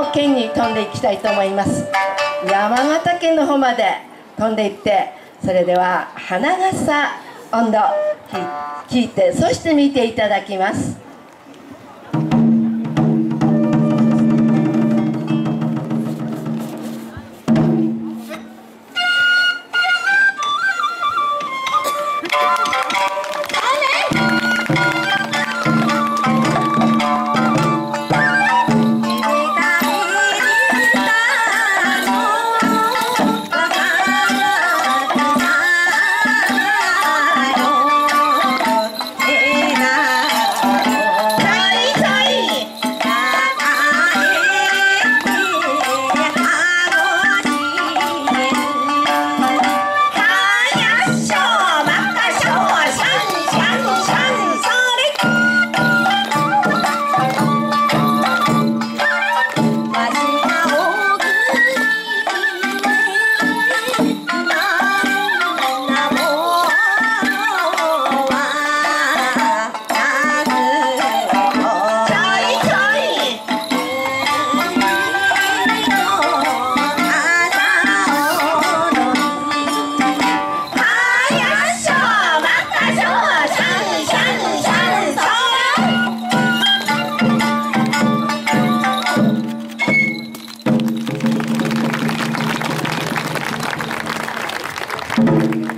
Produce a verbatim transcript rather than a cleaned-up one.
の県に飛んでいきたいと思います。山形県の方まで飛んでいって、それでは花笠音頭聞いて、そして見ていただきます。Thank you.